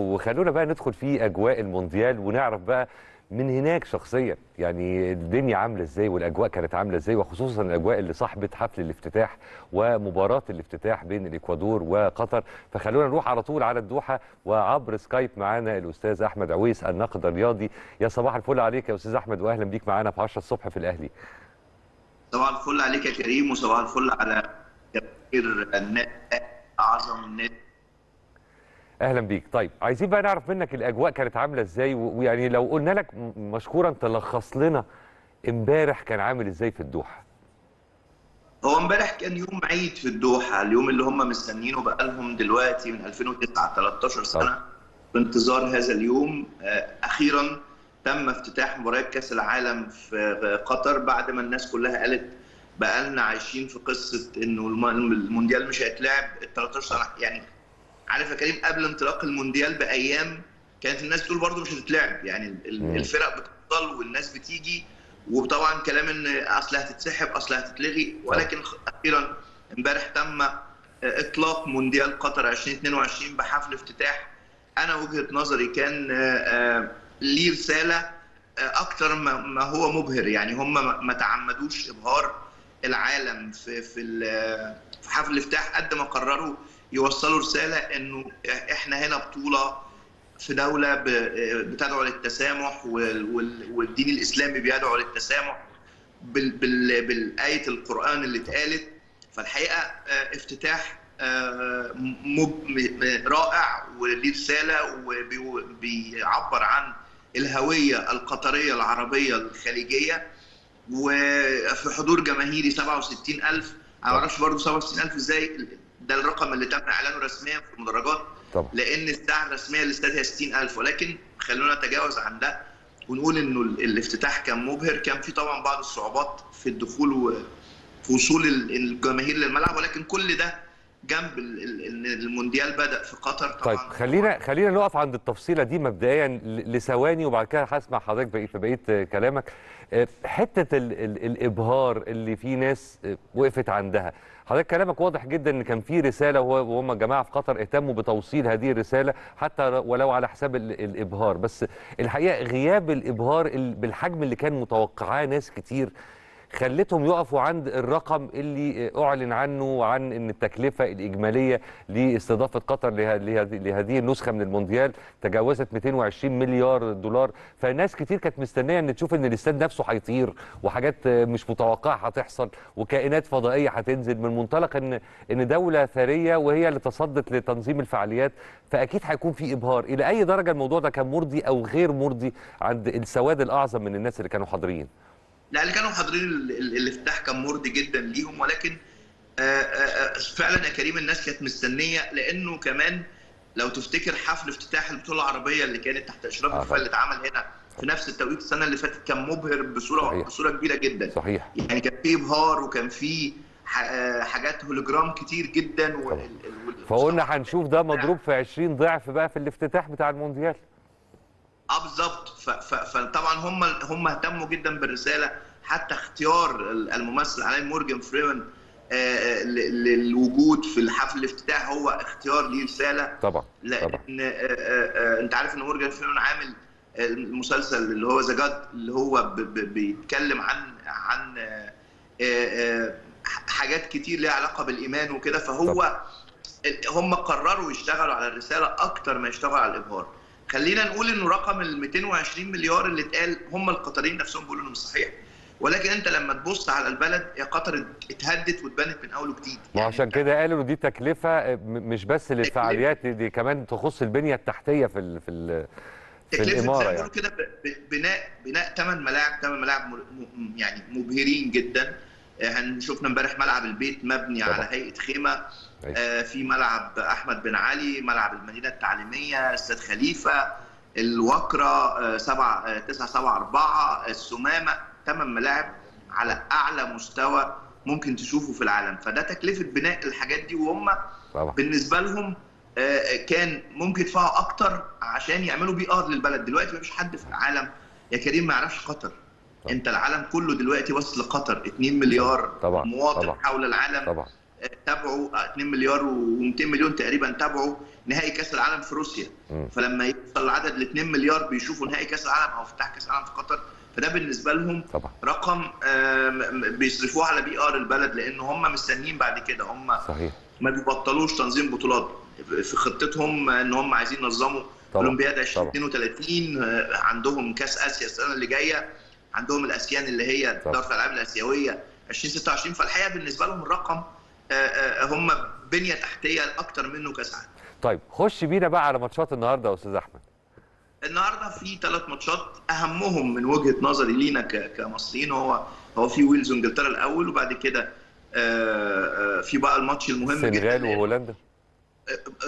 وخلونا بقى ندخل في أجواء المونديال ونعرف بقى من هناك شخصيا يعني الدنيا عاملة ازاي والأجواء كانت عاملة ازاي، وخصوصا الأجواء اللي صاحبت حفل الافتتاح ومباراة الافتتاح بين الإكوادور وقطر. فخلونا نروح على طول على الدوحة، وعبر سكايب معانا الأستاذ أحمد عويس الناقد الرياضي. يا صباح الفل عليك يا أستاذ أحمد، وأهلا بيك معانا في 10 الصبح في الأهلي. صباح الفل عليك يا كريم، وصباح الفل على جماهير النادي أعظم النادي. اهلا بيك. طيب عايزين بقى نعرف منك الاجواء كانت عامله ازاي، ويعني لو قلنا لك مشكورا تلخص لنا امبارح كان عامل ازاي في الدوحه. هو امبارح كان يوم عيد في الدوحه، اليوم اللي هم مستنيينه بقالهم دلوقتي من 2009 13 سنه بانتظار هذا اليوم. اخيرا تم افتتاح مباراه كاس العالم في قطر بعد ما الناس كلها قالت بقالنا عايشين في قصه انه المونديال مش هيتلعب 13 سنه. يعني عارف يا كريم، قبل انطلاق المونديال بايام كانت الناس تقول برضه مش هتتلعب، يعني الفرق بتفضل والناس بتيجي، وطبعا كلام ان اصل هتتسحب اصل هتتلغي، ولكن اخيرا امبارح تم اطلاق مونديال قطر 2022 بحفل افتتاح. انا وجهه نظري كان ليه رساله اكتر ما هو مبهر، يعني هم ما تعمدوش ابهار العالم في حفل الافتتاح قد ما قرروا يوصلوا رساله انه احنا هنا بطوله في دوله بتدعو للتسامح، والدين الاسلامي بيدعو للتسامح بالايه القران اللي اتقالت. فالحقيقه افتتاح رائع وليه رساله، وبيعبر عن الهويه القطريه العربيه الخليجيه، وفي حضور جماهيري 67000. انا ما اعرفش برضه 67000 ازاي، ده الرقم اللي تم اعلانه رسميا في المدرجات لان الساعه الرسميه للاستاد هي 60000، ولكن خلونا نتجاوز عن ده ونقول انه الافتتاح كان مبهر. كان في طبعا بعض الصعوبات في الدخول ووصول الجماهير للملعب، ولكن كل ده جنب المونديال بدأ في قطر طبعا. طيب خلينا نقف عند التفصيله دي مبدئيا لثواني، وبعد كده هسمع حضرتك بقيه كلامك. حته الابهار اللي في ناس وقفت عندها، حضرتك كلامك واضح جدا ان كان في رساله، وهم الجماعه في قطر اهتموا بتوصيل هذه الرساله حتى ولو على حساب الابهار. بس الحقيقه غياب الابهار بالحجم اللي كان متوقعاه ناس كتير خلتهم يقفوا عند الرقم اللي اعلن عنه، وعن ان التكلفه الاجماليه لاستضافه قطر لهذه النسخه من المونديال تجاوزت 220 مليار دولار. فناس كتير كانت مستنيه ان تشوف ان الاستاد نفسه هيطير، وحاجات مش متوقعه هتحصل، وكائنات فضائيه هتنزل، من منطلق ان دوله ثريه وهي اللي تصدت لتنظيم الفعاليات، فاكيد هيكون في ابهار. الى اي درجه الموضوع ده كان مرضي او غير مرضي عند السواد الاعظم من الناس اللي كانوا حاضرين؟ لا، اللي كانوا حاضرين الافتتاح كان مرضي جدا ليهم، ولكن فعلا يا كريم الناس كانت مستنيه، لانه كمان لو تفتكر حفل افتتاح البطوله العربيه اللي كانت تحت اشراف الفيفا اللي اتعمل هنا في نفس التوقيت السنه اللي فاتت كان مبهر بصوره كبيره جدا. صحيح، يعني كان في ابهار وكان في حاجات هولوجرام كتير جدا فقلنا هنشوف ده مضروب في 20 ضعف بقى في الافتتاح بتاع المونديال. بالظبط. فطبعا هم اهتموا جدا بالرساله، حتى اختيار الممثل عليه مورجان فريمان للوجود في الحفل الافتتاح هو اختيار ليه رساله طبعا. لان انت عارف ان مورجان فريمان عامل المسلسل اللي هو ذا جاد، اللي هو بيتكلم عن حاجات كتير ليها علاقه بالايمان وكده، فهو هم قرروا يشتغلوا على الرساله اكتر ما يشتغلوا على الابهار. خلينا نقول انه رقم ال 220 مليار اللي اتقال هم القطريين نفسهم بيقولوا انه مش صحيح، ولكن انت لما تبص على البلد يا قطر اتهدت واتبنت من اول وجديد. يعني وعشان كده قالوا دي تكلفه مش بس للفعاليات، دي كمان تخص البنيه التحتيه في الاماره. تكلفه يعني كده بناء 8 ملاعب يعني مبهرين جدا. شفنا امبارح ملعب البيت مبني على هيئه خيمه، في ملعب احمد بن علي، ملعب المدينه التعليميه، استاد خليفه، الوكره 974، السمامه، 8 ملاعب على اعلى مستوى ممكن تشوفه في العالم. فده تكلفه بناء الحاجات دي، وهم بالنسبه لهم كان ممكن يدفعوا اكتر عشان يعملوا بي ار للبلد. دلوقتي مفيش حد في العالم يا كريم ما يعرفش قطر. انت العالم كله دلوقتي وصل لقطر، 2 مليار مواطن حول العالم تابعوا، 2 مليار و200 مليون تقريبا تابعوا نهائي كاس العالم في روسيا، فلما يوصل العدد ل 2 مليار بيشوفوا نهائي كاس العالم او افتتاح كاس العالم في قطر، فده بالنسبه لهم طبعا رقم بيصرفوه على PR البلد، لان هم مستنيين بعد كده، هم صحيح ما بيبطلوش تنظيم بطولات، في خطتهم ان هم عايزين ينظموا اولمبياد 2032، عندهم كاس اسيا السنه اللي جايه، عندهم الاسيان اللي هي دورة الالعاب الاسيويه 2026، فالحقيقه بالنسبه لهم الرقم هم بنيه تحتيه اكتر منه كاس عالم. طيب خش بينا بقى على ماتشات النهارده يا استاذ احمد. النهارده في 3 ماتشات اهمهم من وجهه نظري لينا كمصريين، هو في ويلز وانجلترا الاول، وبعد كده في بقى الماتش المهم جدا، السنغال وهولندا.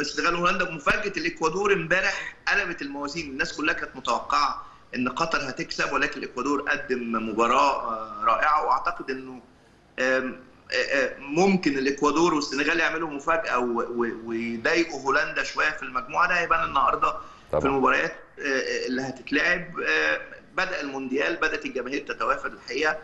السنغال وهولندا مفاجاه الاكوادور امبارح قلبت الموازين، الناس كلها كانت متوقعه ان قطر هتكسب، ولكن الاكوادور قدم مباراه رائعه، واعتقد انه ممكن الاكوادور والسنغال يعملوا مفاجاه ويضايقوا هولندا شويه في المجموعه، ده هيبان النهارده في المباريات اللي هتتلعب. بدأ المونديال، بدأت الجماهير تتوافد الحقيقه،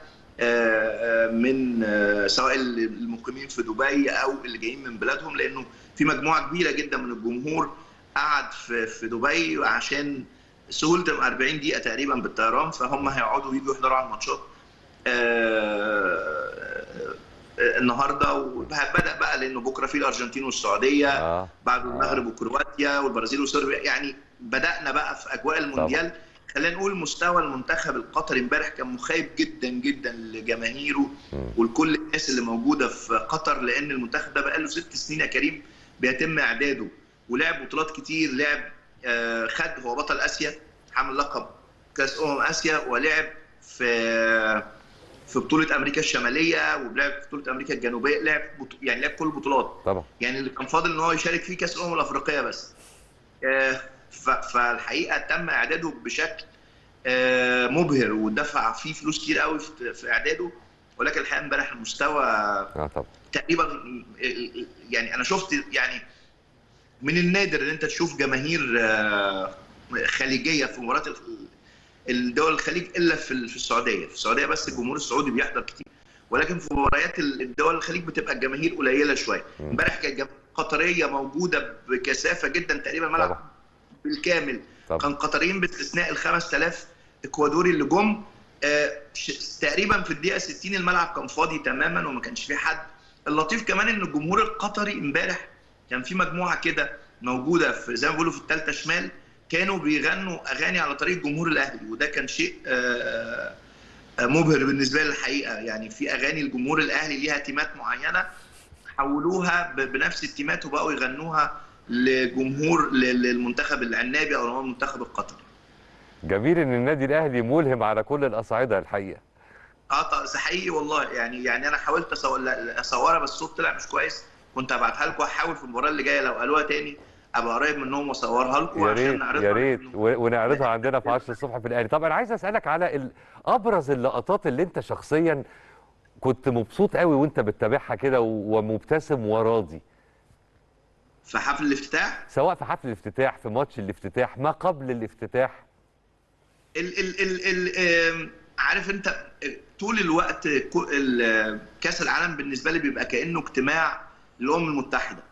من سواء المقيمين في دبي او اللي جايين من بلادهم، لانه في مجموعه كبيره جدا من الجمهور قعد في دبي عشان سهولة 40 دقيقة تقريبا بالطيران، فهم هيقعدوا يجوا يحضروا على الماتشات النهارده، وبدأ بقى لأنه بكرة في الأرجنتين والسعودية، بعد المغرب وكرواتيا والبرازيل وصربيا، يعني بدأنا بقى في أجواء المونديال. خلينا نقول مستوى المنتخب القطري امبارح كان مخيب جدا جدا لجماهيره ولكل الناس اللي موجودة في قطر، لأن المنتخب ده بقى له 6 سنين يا كريم بيتم إعداده، ولعب بطولات كتير، لعب خد، هو بطل اسيا، حامل لقب كاس اسيا، ولعب في بطوله امريكا الشماليه، ولعب في بطوله امريكا الجنوبيه، لعب كل البطولات طبعا، يعني اللي كان فاضل ان هو يشارك فيه كاس الافريقيه بس. فالحقيقه تم اعداده بشكل مبهر، ودفع فيه فلوس كتير قوي في اعداده، ولكن الحقيقه امبارح المستوى تقريبا، يعني انا شفت، يعني من النادر ان انت تشوف جماهير خليجيه في مباراه الدول الخليج الا في السعوديه، بس الجمهور السعودي بيحضر كتير، ولكن في مباريات الدول الخليج بتبقى الجماهير قليله شويه. امبارح كانت الجماهير القطريه موجوده بكثافه جدا، تقريبا ملعب بالكامل كان قطريين باستثناء ال 5000 اكوادوري اللي جم، تقريبا في الدقيقه 60 الملعب كان فاضي تماما وما كانش فيه حد. اللطيف كمان ان الجمهور القطري امبارح كان في مجموعه كده موجوده في زي ما بيقولوا في الثالثه شمال، كانوا بيغنوا اغاني على طريق جمهور الاهلي، وده كان شيء مبهر بالنسبه لي الحقيقه، يعني في اغاني الجمهور الاهلي ليها تيمات معينه حولوها بنفس التيمات وبقوا يغنوها لجمهور للمنتخب العنابي او اللي هو المنتخب القطري. جميل ان النادي الاهلي ملهم على كل الاصعده الحقيقه. حقيقي والله، يعني انا حاولت اصورها بس الصوت طلع مش كويس، كنت هبعتها لكم، هحاول في المباراه اللي جايه لو قالوها تاني ابقى قريب منهم واصورها لكم عشان نعرضها، يا ريت ونعرضها عندنا في 10 الصبح في الاهلي. طب انا عايز اسالك على ابرز اللقطات اللي انت شخصيا كنت مبسوط قوي وانت بتتابعها كده ومبتسم وراضي. في حفل الافتتاح؟ سواء في حفل الافتتاح، في ماتش الافتتاح، ما قبل الافتتاح. عارف انت طول الوقت كاس العالم بالنسبه لي بيبقى كانه اجتماع للامم المتحده،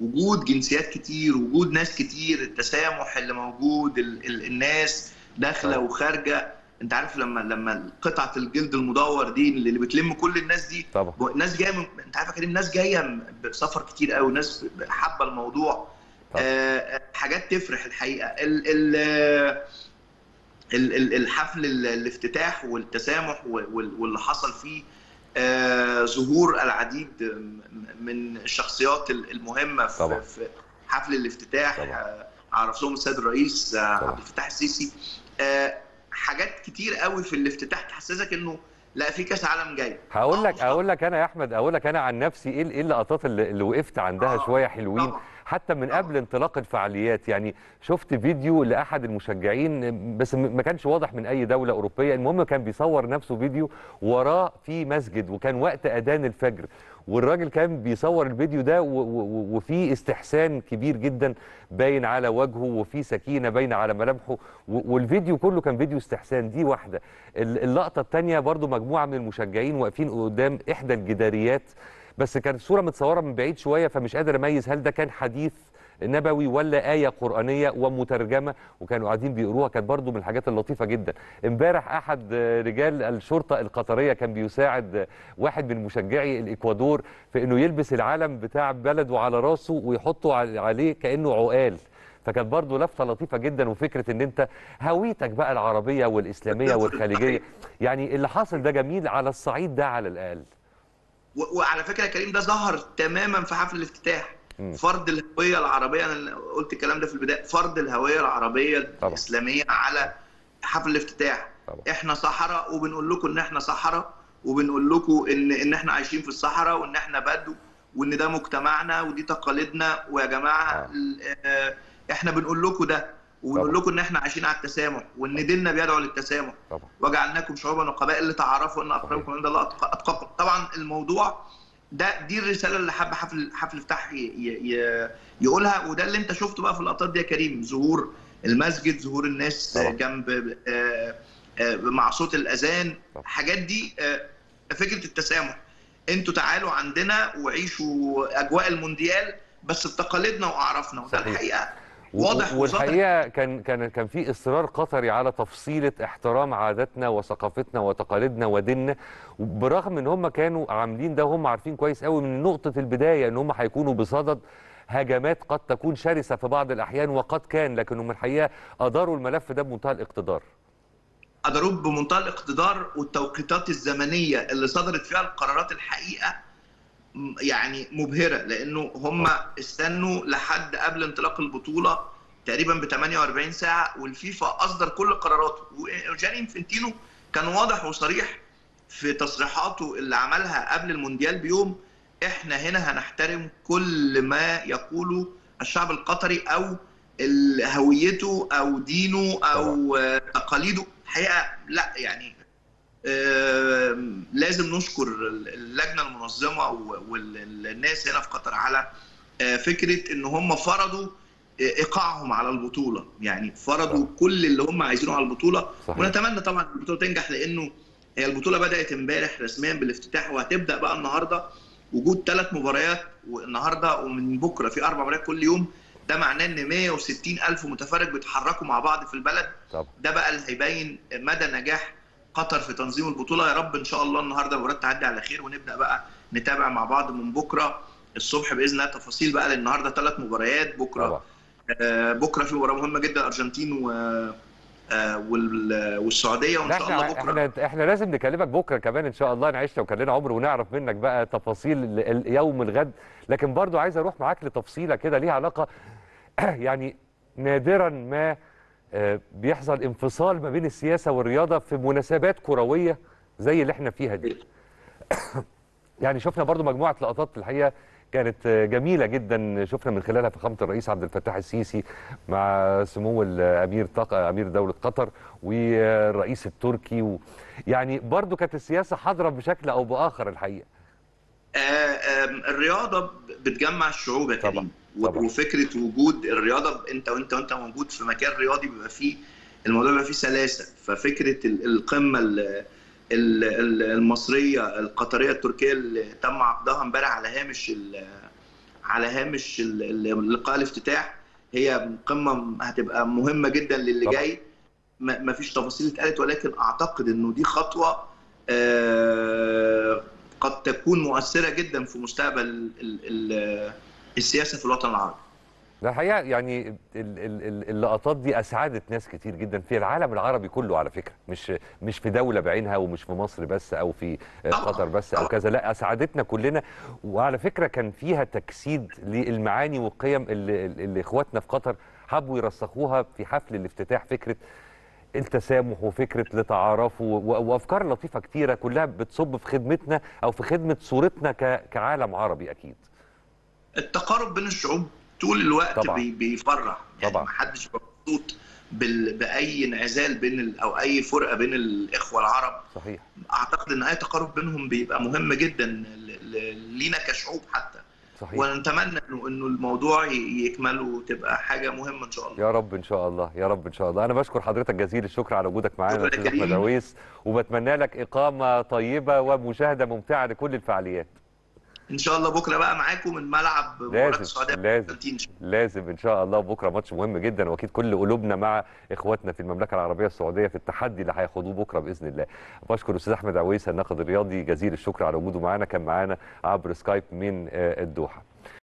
وجود جنسيات كتير، وجود ناس كتير، التسامح اللي موجود، الناس داخله وخارجه، انت عارف لما قطعه الجلد المدور دي اللي بتلم كل الناس دي طبعا، ناس جايه انت عارف يا كريم، ناس جايه بسفر كتير قوي، ناس حابه الموضوع، حاجات تفرح الحقيقه. الحفل الافتتاح والتسامح واللي حصل فيه ظهور العديد من الشخصيات المهمه في حفل الافتتاح، عرفهم السيد الرئيس عبد الفتاح السيسي، حاجات كتير قوي في الافتتاح تحسسك انه لا في كاس عالم جاي. هقول لك انا يا احمد، انا عن نفسي ايه اللقطات اللي وقفت عندها شويه حلوين حتى من قبل انطلاق الفعاليات. يعني شفت فيديو لاحد المشجعين بس ما كانش واضح من اي دوله اوروبيه، المهم كان بيصور نفسه فيديو، وراه في مسجد وكان وقت اذان الفجر، والراجل كان بيصور الفيديو ده وفي استحسان كبير جدا باين على وجهه، وفي سكينه باينه على ملامحه، والفيديو كله كان فيديو استحسان. دي واحده. اللقطه الثانيه برضو مجموعه من المشجعين واقفين قدام احدى الجداريات، بس كانت الصوره متصوره من بعيد شويه فمش قادر اميز هل ده كان حديث نبوي ولا آية قرآنية ومترجمة، وكانوا قاعدين بيقروها. كانت برضو من الحاجات اللطيفة جدا. امبارح أحد رجال الشرطة القطرية كان بيساعد واحد من مشجعي الإكوادور في إنه يلبس العلم بتاع بلده على راسه ويحطه عليه كأنه عقال، فكانت برضه لفته لطيفه جدا. وفكره ان انت هويتك بقى العربيه والاسلاميه والخليجيه، يعني اللي حاصل ده جميل على الصعيد ده على الاقل. وعلى فكره كريم ده ظهر تماما في حفل الافتتاح، فرض الهويه العربيه. انا قلت الكلام ده في البدايه، فرض الهويه العربيه الاسلاميه على حفل الافتتاح. احنا صحراء وبنقول لكم ان احنا صحراء، وبنقول لكم ان احنا عايشين في الصحراء، وان احنا بدو، وان ده مجتمعنا ودي تقاليدنا. ويا جماعه احنا بنقول لكم ده، وبنقول لكم ان احنا عايشين على التسامح، وان ديننا بيدعو للتسامح، وجعلناكم شعوبا وقبائل لتعارفوا ان اكرمكم عند الله اتقاكم. طبعا الموضوع ده دي الرساله اللي حب حفل افتتاح يقولها، وده اللي انت شفته بقى في اللقطات دي يا كريم. ظهور المسجد، ظهور الناس جنب مع صوت الاذان، الحاجات دي فكره التسامح. انتوا تعالوا عندنا وعيشوا اجواء المونديال بس بتقاليدنا واعرافنا، وده الحقيقه واضح. والحقيقه كان في اصرار قطري على تفصيله احترام عاداتنا وثقافتنا وتقاليدنا وديننا، برغم ان هم كانوا عاملين ده هم عارفين كويس قوي من نقطه البدايه ان هم هيكونوا بصدد هجمات قد تكون شرسه في بعض الاحيان، وقد كان، لكن هم الحقيقه اداروا الملف ده بمنتهى الاقتدار. اداروه بمنتهى الاقتدار، والتوقيتات الزمنيه اللي صدرت فيها القرارات الحقيقه يعني مبهرة، لأنه هم استنوا لحد قبل انطلاق البطولة تقريبا ب 48 ساعة، والفيفا أصدر كل قراراته. وجاني انفنتينو كان واضح وصريح في تصريحاته اللي عملها قبل المونديال بيوم: إحنا هنا هنحترم كل ما يقوله الشعب القطري أو هويته أو دينه أو تقاليده. الحقيقة لا، يعني لازم نشكر اللجنه المنظمه والناس هنا في قطر على فكره ان هم فرضوا ايقاعهم على البطوله، يعني فرضوا كل اللي هم عايزينه على البطوله. ونتمنى طبعا البطوله تنجح، لانه هي البطوله بدات امبارح رسميا بالافتتاح، وهتبدا بقى النهارده وجود 3 مباريات، والنهارده ومن بكره في 4 مباريات كل يوم. ده معناه ان 160,000 متفرج بيتحركوا مع بعض في البلد. ده بقى اللي هيبين مدى نجاح قطر في تنظيم البطوله. يا رب ان شاء الله النهارده المباراه تعدي على خير، ونبدا بقى نتابع مع بعض من بكره الصبح باذن الله تفاصيل بقى. لان النهارده 3 مباريات، بكره بكره في مباراه مهمه جدا، الارجنتين والسعوديه، وان شاء الله بكره احنا لازم نكلمك بكره كمان ان شاء الله. انا عشت وكان لنا عمر ونعرف منك بقى تفاصيل يوم الغد، لكن برضو عايز اروح معاك لتفصيله كده ليها علاقه يعني نادرا ما بيحصل انفصال ما بين السياسة والرياضة في مناسبات كروية زي اللي احنا فيها دي. يعني شفنا برضو مجموعة لقطات الحقيقة كانت جميلة جدا، شفنا من خلالها فخامة الرئيس عبد الفتاح السيسي مع سمو الأمير أمير دولة قطر والرئيس التركي يعني برضو كانت السياسة حاضرة بشكل أو بآخر الحقيقة. الرياضة بتجمع الشعوب يا كريم، وفكره وجود الرياضه انت موجود في مكان رياضي بيبقى فيه الموضوع بيبقى فيه سلاسه. ففكره القمه المصريه القطريه التركيه اللي تم عقدها امبارح على هامش لقاء الافتتاح هي قمه هتبقى مهمه جدا للي جاي. ما فيش تفاصيل اتقالت، ولكن اعتقد انه دي خطوه قد تكون مؤثره جدا في مستقبل السياسه في الوطن العربي. ده الحقيقه يعني اللقطات دي اسعدت ناس كتير جدا في العالم العربي كله على فكره، مش في دوله بعينها ومش في مصر بس او في قطر بس او كذا، لا اسعدتنا كلنا. وعلى فكره كان فيها تجسيد للمعاني والقيم اللي اخواتنا في قطر حبوا يرسخوها في حفل الافتتاح، فكره التسامح وفكره لتعارف وافكار لطيفه كتيره كلها بتصب في خدمتنا او في خدمه صورتنا كعالم عربي. اكيد التقارب بين الشعوب طول الوقت بيفرح، يعني ما حدش بيبقى مبسوط باي انعزال بين او اي فرقه بين الاخوه العرب. صحيح. اعتقد ان اي تقارب بينهم بيبقى مهم جدا لينا كشعوب حتى. صحيح. ونتمنى انه الموضوع يكمل وتبقى حاجه مهمه ان شاء الله. يا رب ان شاء الله، يا رب ان شاء الله. انا بشكر حضرتك جزيل الشكر على وجودك معانا يا أحمد عويس، وبتمنى لك اقامه طيبه ومشاهده ممتعه لكل الفعاليات. ان شاء الله بكره بقى معاكم من ملعب مباراه السعوديه لازم ان شاء الله بكره ماتش مهم جدا، واكيد كل قلوبنا مع اخواتنا في المملكه العربيه السعوديه في التحدي اللي هياخدوه بكره باذن الله. بشكر استاذ احمد عويس الناقد الرياضي جزيل الشكر على وجوده معانا، كان معانا عبر سكايب من الدوحه.